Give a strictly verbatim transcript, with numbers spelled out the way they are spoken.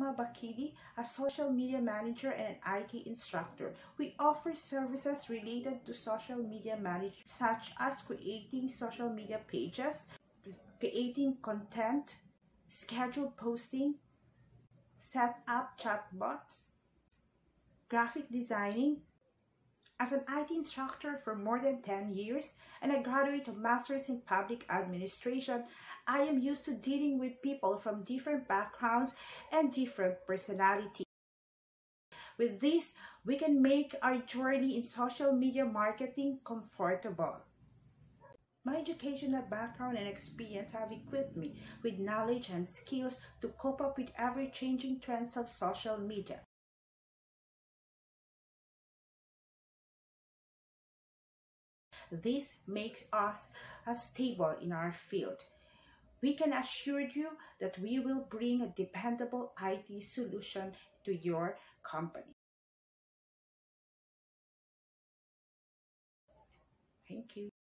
Lama Bakili, a social media manager and an I T instructor. We offer services related to social media management, such as creating social media pages, creating content, scheduled posting, set up chatbots, graphic designing. As an I T instructor for more than ten years and a graduate of Masters in Public Administration, I am used to dealing with people from different backgrounds and different personalities. With this, we can make our journey in social media marketing comfortable. My educational background and experience have equipped me with knowledge and skills to cope up with ever-changing trends of social media. This makes us stable in our field. We can assure you that we will bring a dependable I T solution to your company. Thank you.